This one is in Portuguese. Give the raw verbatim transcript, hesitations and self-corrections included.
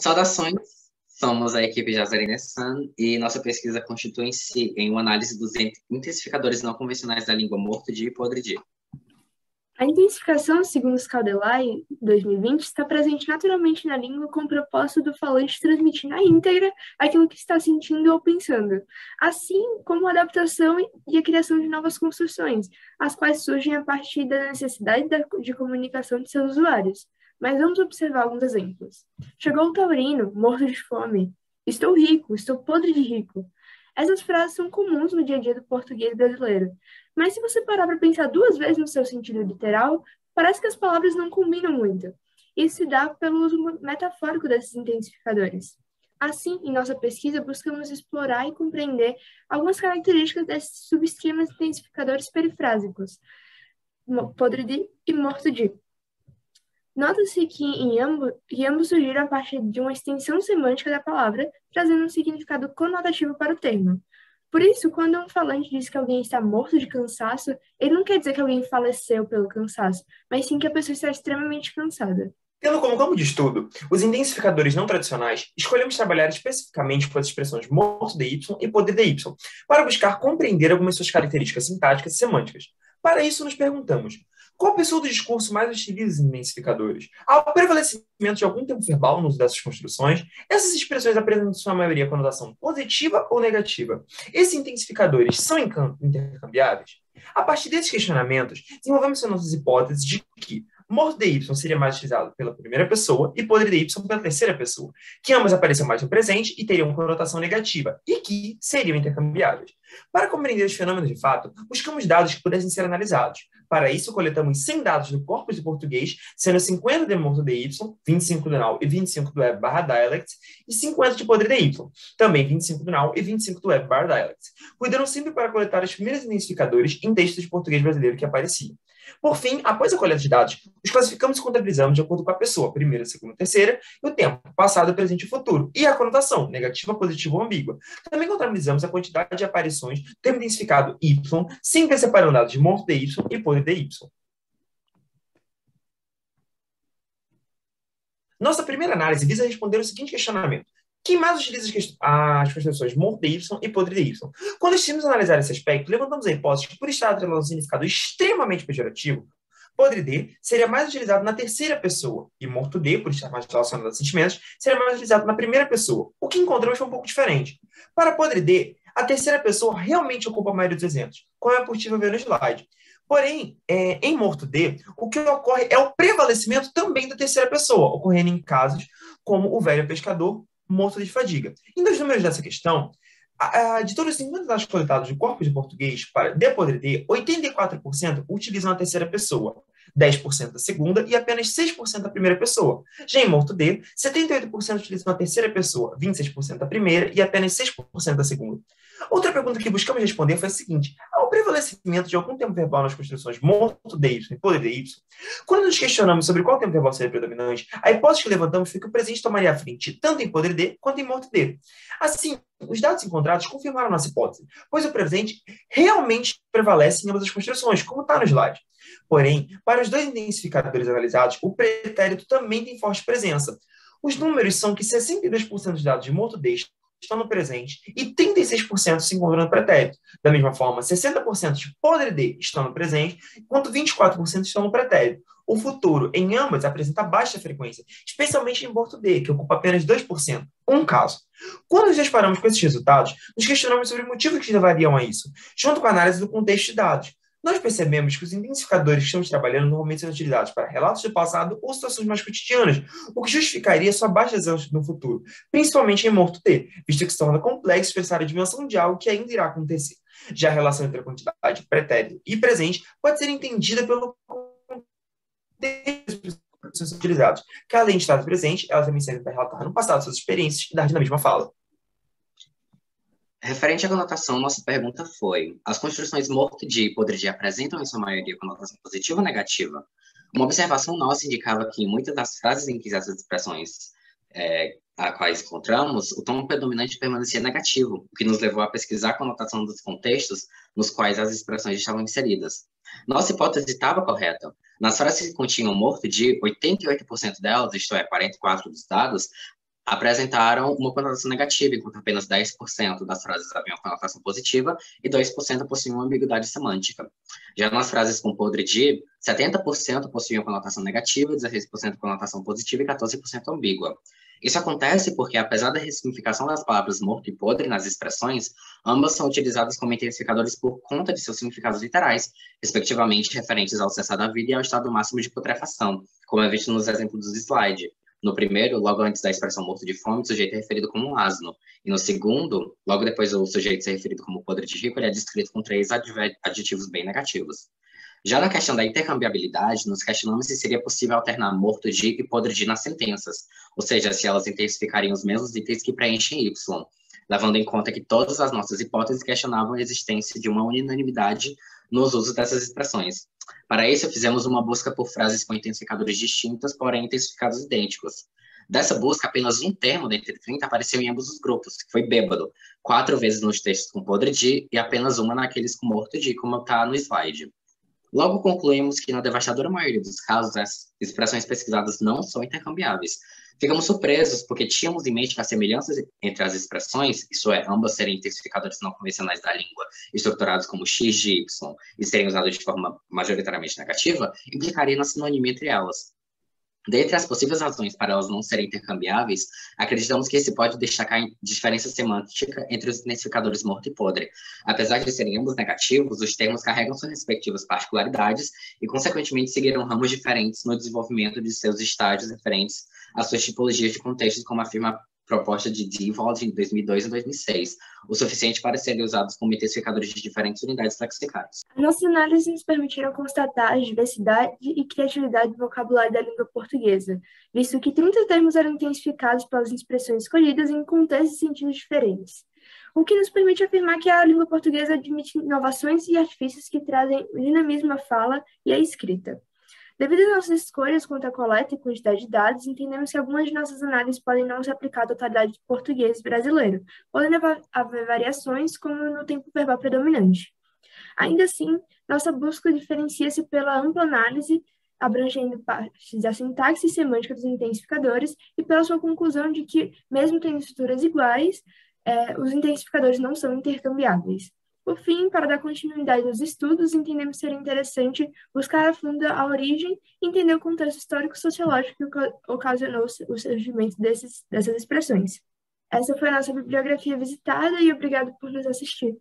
Saudações, somos a equipe Jazari Naesan e nossa pesquisa constitui-se em uma análise dos intensificadores não convencionais da língua morto de e podre de. A intensificação, segundo Scaldella, em dois mil e vinte, está presente naturalmente na língua com o propósito do falante transmitir na íntegra aquilo que está sentindo ou pensando, assim como a adaptação e a criação de novas construções, as quais surgem a partir da necessidade de comunicação de seus usuários. Mas vamos observar alguns exemplos. Chegou um taurino, morto de fome. Estou rico, estou podre de rico. Essas frases são comuns no dia a dia do português brasileiro. Mas se você parar para pensar duas vezes no seu sentido literal, parece que as palavras não combinam muito. Isso se dá pelo uso metafórico desses intensificadores. Assim, em nossa pesquisa, buscamos explorar e compreender algumas características desses subesquemas intensificadores perifrásicos, podre de e morto de. Nota-se que em ambos, que ambos surgiram a partir de uma extensão semântica da palavra, trazendo um significado conotativo para o termo. Por isso, quando um falante diz que alguém está morto de cansaço, ele não quer dizer que alguém faleceu pelo cansaço, mas sim que a pessoa está extremamente cansada. Tendo como campo de estudo os intensificadores não tradicionais, escolhemos trabalhar especificamente com as expressões morto de Y e podre de Y, para buscar compreender algumas suas características sintáticas e semânticas. Para isso, nos perguntamos: qual pessoa do discurso mais utiliza intensificadores? Ao prevalecimento de algum tempo verbal no uso dessas construções, essas expressões apresentam sua maioria conotação positiva ou negativa. Esses intensificadores são intercambiáveis? A partir desses questionamentos, desenvolvemos nossas hipóteses de que morto de Y seria mais utilizado pela primeira pessoa e podre de Y pela terceira pessoa, que ambos apareciam mais no presente e teriam conotação negativa, e que seriam intercambiáveis. Para compreender os fenômenos de fato, buscamos dados que pudessem ser analisados. Para isso, coletamos cem dados do corpus de português, sendo cinquenta de morto de Y, vinte e cinco do N O W e vinte e cinco do Web Barra Dialects, e cinquenta de podre de Y, também vinte e cinco do N O W e vinte e cinco do Web Barra Dialects. Cuidaram sempre para coletar os primeiros identificadores em textos de português brasileiro que apareciam. Por fim, após a coleta de dados, os classificamos e contabilizamos de acordo com a pessoa, primeira, segunda, terceira, e o tempo, passado, presente e futuro, e a conotação, negativa, positiva ou ambígua. Também contabilizamos a quantidade de aparições do termo intensificado Y, sempre separando dados de morto de Y e podre de Y. Nossa primeira análise visa responder o seguinte questionamento: quem mais utiliza as construções morto de Y e podre de Y? Quando decidimos analisar esse aspecto, levantamos a hipótese que, por estar atrelando um significado extremamente pejorativo, podre de seria mais utilizado na terceira pessoa, e morto de, por estar mais relacionado a sentimentos, seria mais utilizado na primeira pessoa. O que encontramos foi um pouco diferente. Para podre de, a terceira pessoa realmente ocupa a maioria dos exemplos, como é possível ver no slide. Porém, é, em morto de, o que ocorre é o prevalecimento também da terceira pessoa, ocorrendo em casos como o velho pescador morto de fadiga. Em dos números dessa questão, a, a, de todos os cinquenta dados coletados de corpos de português para de podre de, oitenta e quatro por cento utilizam a terceira pessoa, dez por cento da segunda e apenas seis por cento da primeira pessoa. Já em morto de, setenta e oito por cento utilizam a terceira pessoa, vinte e seis por cento da primeira e apenas seis por cento da segunda. Outra pergunta que buscamos responder foi a seguinte: ao prevalecimento de algum tempo verbal nas construções morto de Y e podre de Y, quando nos questionamos sobre qual tempo verbal seria predominante, a hipótese que levantamos foi que o presente tomaria a frente tanto em podre de quanto em morto de. Assim, os dados encontrados confirmaram nossa hipótese, pois o presente realmente prevalece em ambas as construções, como está no slide. Porém, para os dois intensificadores analisados, o pretérito também tem forte presença. Os números são que sessenta e dois por cento dos dados de morto de estão no presente e trinta e seis por cento se encontram no pretérito. Da mesma forma, sessenta por cento de podre de estão no presente, enquanto vinte e quatro por cento estão no pretérito. O futuro, em ambas, apresenta baixa frequência, especialmente em morto de, que ocupa apenas dois por cento. Um caso. Quando nos deparamos com esses resultados, nos questionamos sobre o motivo que levariam a isso, junto com a análise do contexto de dados. Nós percebemos que os intensificadores que estamos trabalhando normalmente são utilizados para relatos do passado ou situações mais cotidianas, o que justificaria sua baixa exaustão no futuro, principalmente em morto de, visto que se torna complexo pensar a dimensão de algo que ainda irá acontecer. Já a relação entre a quantidade, pretérito e presente pode ser entendida pelo contexto dos utilizados, que além de estar presente, elas também servem para relatar no passado suas experiências e dar na mesma fala. Referente à conotação, nossa pergunta foi: as construções morto de e podre de apresentam em sua maioria conotação positiva ou negativa? Uma observação nossa indicava que em muitas das frases em que essas expressões é, a quais encontramos, o tom predominante permanecia negativo, o que nos levou a pesquisar a conotação dos contextos nos quais as expressões estavam inseridas. Nossa hipótese estava correta. Nas frases que continham morto de, oitenta e oito por cento delas, isto é, quarenta e quatro por cento dos dados, apresentaram uma conotação negativa, enquanto apenas dez por cento das frases haviam conotação positiva e dois por cento possuíam uma ambiguidade semântica. Já nas frases com podre de, setenta por cento possuíam conotação negativa, dezesseis por cento conotação positiva e quatorze por cento ambígua. Isso acontece porque, apesar da ressignificação das palavras morto e podre nas expressões, ambas são utilizadas como intensificadores por conta de seus significados literais, respectivamente referentes ao cessar da vida e ao estado máximo de putrefação, como é visto nos exemplos do slide. No primeiro, logo antes da expressão morto de fome, o sujeito é referido como um asno. E no segundo, logo depois do sujeito ser referido como podre de rico, ele é descrito com três adjetivos bem negativos. Já na questão da intercambiabilidade, nos questionamos se seria possível alternar morto de e podre de nas sentenças, ou seja, se elas intensificariam os mesmos itens que preenchem Y, levando em conta que todas as nossas hipóteses questionavam a existência de uma unanimidade nos usos dessas expressões. Para isso, fizemos uma busca por frases com intensificadores distintos, porém intensificados idênticos. Dessa busca, apenas um termo dentre trinta apareceu em ambos os grupos, que foi bêbado, quatro vezes nos textos com podre de e apenas uma naqueles com morto de, como está no slide. Logo concluímos que, na devastadora maioria dos casos, as expressões pesquisadas não são intercambiáveis. Ficamos surpresos porque tínhamos em mente que as semelhanças entre as expressões, isso é, ambas serem intensificadores não convencionais da língua, estruturados como X de Y e serem usados de forma majoritariamente negativa, implicaria na sinonimia entre elas. Dentre as possíveis razões para elas não serem intercambiáveis, acreditamos que se pode destacar a diferença semântica entre os intensificadores morto e podre. Apesar de serem ambos negativos, os termos carregam suas respectivas particularidades e, consequentemente, seguiram ramos diferentes no desenvolvimento de seus estágios referentes às suas tipologias de contextos, como afirma a proposta de Devol de dois mil e dois e dois mil e seis, o suficiente para serem usados como intensificadores de diferentes unidades lexicais. Nossas análises nos permitiram constatar a diversidade e criatividade do vocabulário da língua portuguesa, visto que trinta termos eram intensificados pelas expressões escolhidas em contextos e sentidos diferentes, o que nos permite afirmar que a língua portuguesa admite inovações e artifícios que trazem o dinamismo à fala e à escrita. Devido às nossas escolhas quanto à coleta e quantidade de dados, entendemos que algumas de nossas análises podem não se aplicar à totalidade do português brasileiro, podendo haver variações como no tempo verbal predominante. Ainda assim, nossa busca diferencia-se pela ampla análise, abrangendo partes da sintaxe e semântica dos intensificadores, e pela sua conclusão de que, mesmo tendo estruturas iguais, eh, os intensificadores não são intercambiáveis. Por fim, para dar continuidade aos estudos, entendemos ser interessante buscar a fundo a origem e entender o contexto histórico-sociológico que ocasionou o surgimento desses, dessas expressões. Essa foi a nossa bibliografia visitada e obrigado por nos assistir.